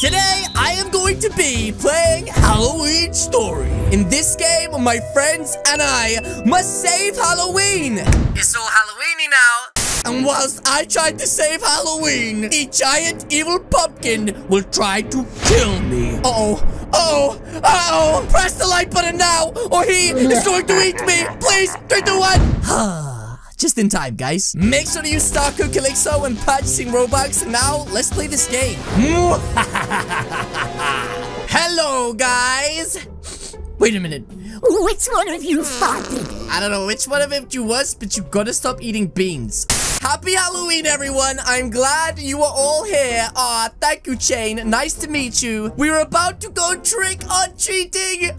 Today, I am going to be playing Halloween Story. In this game, my friends and I must save Halloween. It's all Halloweeny now. And whilst I try to save Halloween, a giant evil pumpkin will try to kill me. Uh-oh. Press the like button now, or he is going to eat me. Please, 3, 2, 1. Just in time, guys. Make sure to use StarCode Calixo when purchasing Robux. Now, let's play this game. Hello, guys. Wait a minute. Which one of you farted? I don't know which one of it you was, but you gotta stop eating beans. Happy Halloween, everyone. I'm glad you are all here. Aw, thank you, Chain. Nice to meet you. We're about to go trick-or-treating.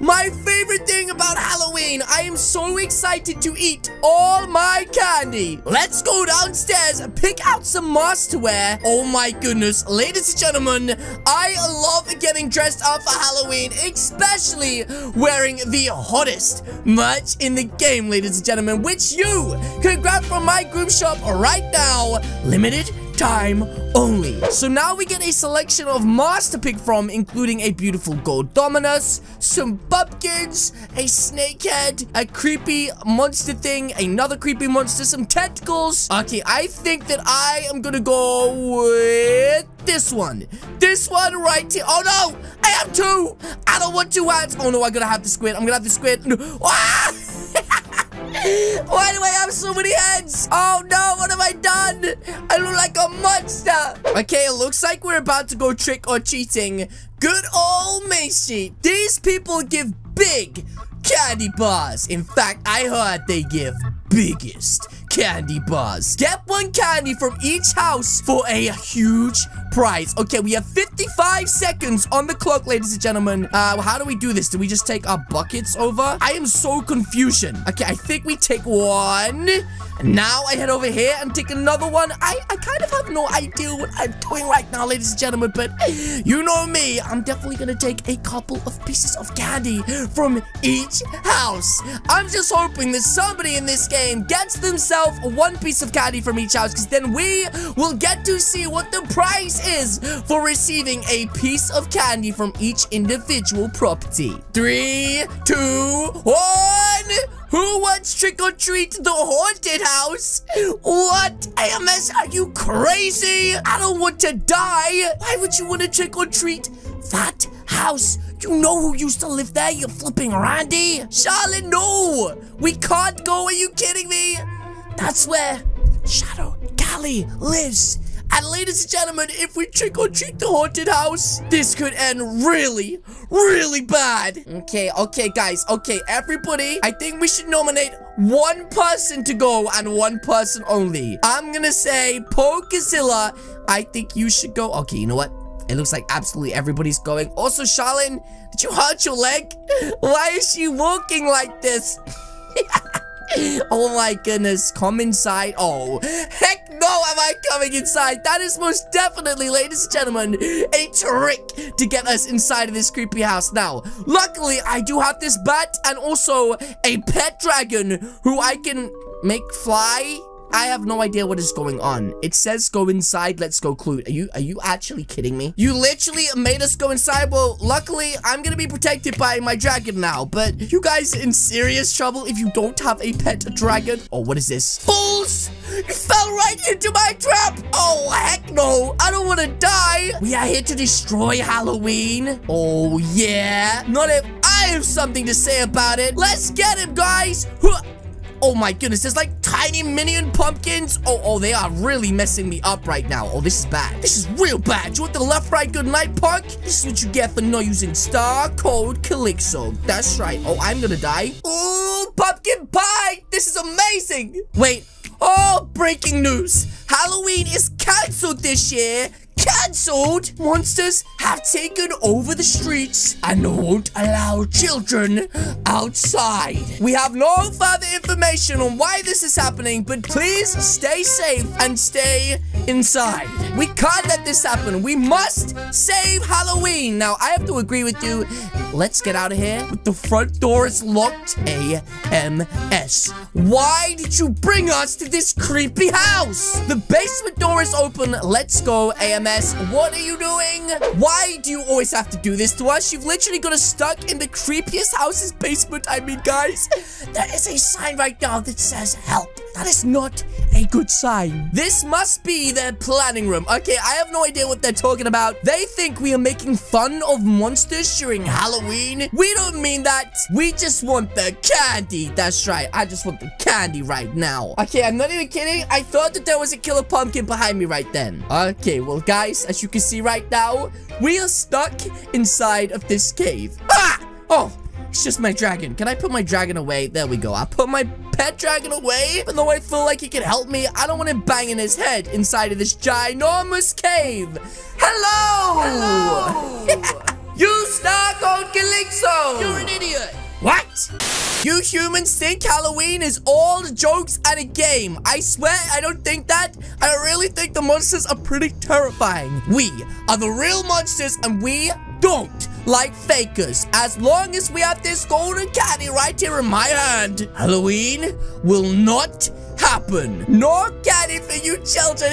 My favorite thing about Halloween, I am so excited to eat all my candy. Let's go downstairs and pick out some masks to wear. Oh my goodness, ladies and gentlemen, I love getting dressed up for Halloween, especially wearing the hottest merch in the game, ladies and gentlemen, which you can grab from my group shop right now. Limited time only. So now we get a selection of masks to pick from, including a beautiful gold Dominus, some pumpkins, a snakehead, a creepy monster thing, another creepy monster, some tentacles. Okay, I think that I am gonna go with this one. This one right here. Oh no! I have two! I don't want two hats. Oh no, I'm gonna have the squid. I'm gonna have the squid. No. Ah! Why do I have so many heads? Oh no, what have I done? I look like a monster. Okay, it looks like we're about to go trick-or-treating. Good old Main Street. These people give big candy bars. In fact, I heard they give biggest candy bars. Get one candy from each house for a huge prize. Okay, we have 55 seconds on the clock, ladies and gentlemen. How do we do this? Do we just take our buckets over? I am so confused. Okay, I think we take one. Now I head over here and take another one. I kind of have no idea what I'm doing right now, ladies and gentlemen, but you know me. I'm definitely gonna take a couple of pieces of candy from each house. I'm just hoping that somebody in this game gets themselves one piece of candy from each house, because then we will get to see what the price is for receiving a piece of candy from each individual property. 3, 2, 1. Who wants trick-or-treat the haunted house? What? AMS, are you crazy? I don't want to die. Why would you want to trick-or-treat that house? You know who used to live there, you flipping Randy? Charlotte, no! We can't go, are you kidding me? That's where Shadow Callie lives. And ladies and gentlemen, if we trick-or-treat the haunted house, this could end really, really bad. Okay, guys. Okay, everybody, I think we should nominate one person to go and one person only. I'm gonna say Pokezilla. I think you should go. Okay, you know what? It looks like absolutely everybody's going. Also, Charlene, did you hurt your leg? Why is she walking like this? Oh my goodness, come inside. Oh, heck no, am I coming inside? That is most definitely, ladies and gentlemen, a trick to get us inside of this creepy house. Now, luckily, I do have this bat and also a pet dragon who I can make fly. I have no idea what is going on. It says go inside, let's go clue. Are you actually kidding me? You literally made us go inside. Well, luckily, I'm gonna be protected by my dragon now. But you guys in serious trouble if you don't have a pet dragon. Oh, what is this? Fools! You fell right into my trap! Oh, heck no! I don't wanna die! We are here to destroy Halloween. Oh, yeah. Not if I have something to say about it. Let's get him, guys! Oh my goodness, there's like tiny minion pumpkins. Oh, they are really messing me up right now. Oh, this is bad. This is real bad. You want the left, right, good night, punk? This is what you get for not using StarCode Calixo. That's right. Oh, I'm gonna die. Ooh, pumpkin pie. This is amazing. Wait. Oh, breaking news. Halloween is cancelled this year. Cancelled! Monsters have taken over the streets and won't allow children outside. We have no further information on why this is happening, but please stay safe and stay inside. We can't let this happen. We must save Halloween. Now, I have to agree with you. Let's get out of here. But the front door is locked. AMS. Why did you bring us to this creepy house? The basement door is open. Let's go, AMS. AMS, what are you doing? Why do you always have to do this to us? You've literally got us stuck in the creepiest house's basement. I mean, guys, there is a sign right now that says help. That is not a good sign. This must be their planning room. Okay, I have no idea what they're talking about. They think we are making fun of monsters during Halloween. We don't mean that. We just want the candy. That's right. I just want the candy right now. Okay, I'm not even kidding. I thought that there was a killer pumpkin behind me right then. Okay, well, guys, as you can see right now, we are stuck inside of this cave. Ah! Oh, it's just my dragon. Can I put my dragon away? There we go. I'll put my pet dragon away, even though I feel like he can help me. I don't want him banging his head inside of this ginormous cave. Hello! You StarCode Calixo! You're an idiot! What? You humans think Halloween is all jokes and a game. I swear, I don't think that. I really think the monsters are pretty terrifying. We are the real monsters and we don't like fakers. As long as we have this golden candy right here in my hand, Halloween will not happen. No candy for you children.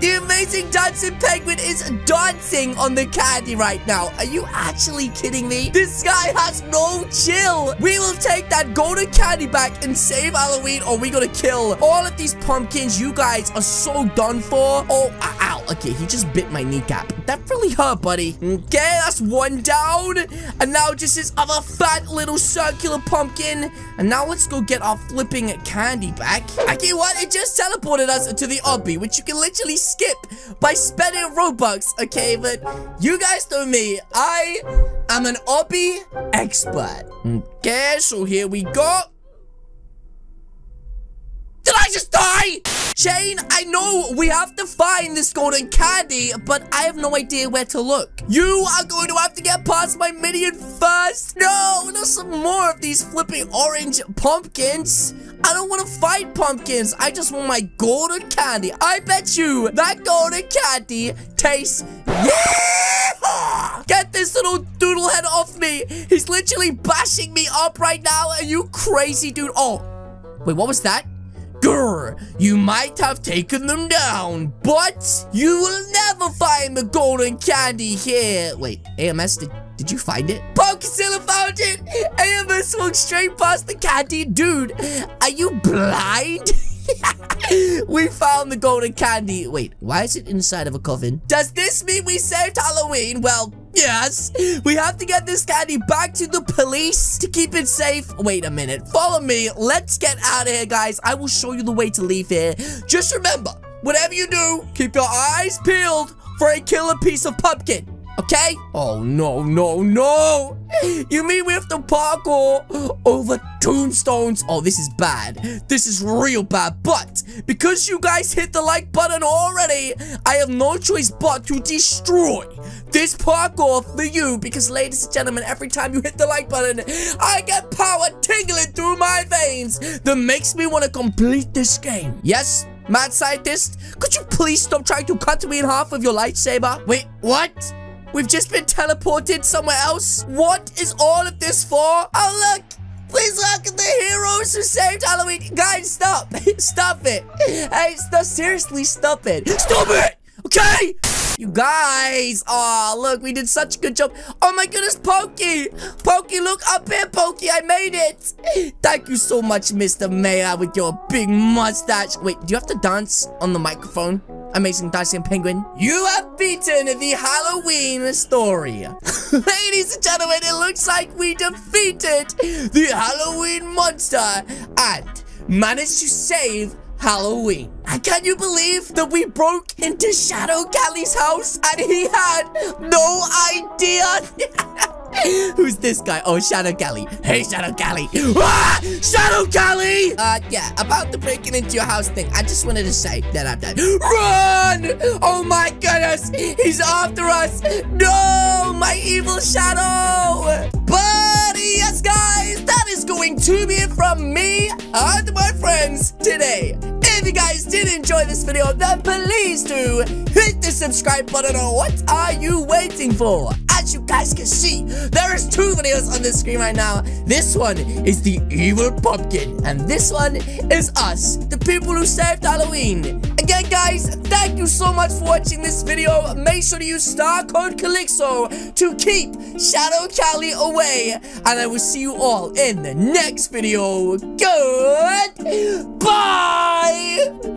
The amazing dancing penguin is dancing on the candy right now. Are you actually kidding me? This guy has no chill. We will take that golden candy back and save Halloween, or we're gonna kill all of these pumpkins. You guys are so done for. Oh, ow. Okay, he just bit my kneecap. That really hurt, buddy. Okay, that's one down. And now just this other fat little circular pumpkin. And now let's go get our flipping candy back. Okay, what? It just teleported us to the obby, which you can literally skip by spending Robux. Okay, but you guys know me. I am an obby expert. Okay, so here we go. Did I just die? Shane, I know we have to find this golden candy, but I have no idea where to look. You are going to have to get past my minion first. No, there's some more of these flipping orange pumpkins. I don't want to fight pumpkins. I just want my golden candy. I bet you that golden candy tastes... Yeah! Get this little doodle head off me. He's literally bashing me up right now. Are you crazy, dude? Oh, wait, what was that? Grr, you might have taken them down, but you will never find the golden candy here. Wait, AMS, did you find it? Pokezilla found it! AMS walked straight past the candy. Dude, are you blind? We found the golden candy. Wait, why is it inside of a coffin? Does this mean we saved Halloween? Well, yes. We have to get this candy back to the police to keep it safe. Wait a minute. Follow me. Let's get out of here, guys. I will show you the way to leave here. Just remember, whatever you do, keep your eyes peeled for a killer piece of pumpkin. Okay? Oh, no, no, no. You mean we have to parkour over tombstones? Oh, this is bad. This is real bad. But because you guys hit the like button already, I have no choice but to destroy this parkour for you. Because, ladies and gentlemen, every time you hit the like button, I get power tingling through my veins that makes me want to complete this game. Yes? Mad scientist? Could you please stop trying to cut me in half with your lightsaber? Wait, what? We've just been teleported somewhere else. What is all of this for? Oh, look. Please look at the heroes who saved Halloween. Guys, stop. Stop it. Hey, stop. Seriously, stop it. Stop it. Okay? You guys. Oh, look. We did such a good job. Oh, my goodness, Pokey. Pokey, look up here, Pokey. I made it. Thank you so much, Mr. Mayor, with your big mustache. Wait, do you have to dance on the microphone? Amazing dancing penguin. You have beaten the Halloween story. Ladies and gentlemen, it looks like we defeated the Halloween monster and managed to save Halloween. And can you believe that we broke into Shadow Callie's house and he had no idea? Who's this guy? Oh, Shadow Callie. Hey, Shadow Callie. Ah, Shadow Callie! Yeah, about the breaking into your house thing, I just wanted to say that I'm dead. Run! Oh my goodness! He's after us! No! My evil shadow! But yes, guys, that is going to be it from me and my friends today. If you guys did enjoy this video, then please do hit the subscribe button. Or what are you waiting for? As you guys can see, there is two videos on the screen right now. This one is the evil pumpkin, and this one is us, the people who saved Halloween. Again, guys, thank you so much for watching this video. Make sure to use StarCode Calixo to keep Shadow Callie away, and I will see you all in the next video. Good.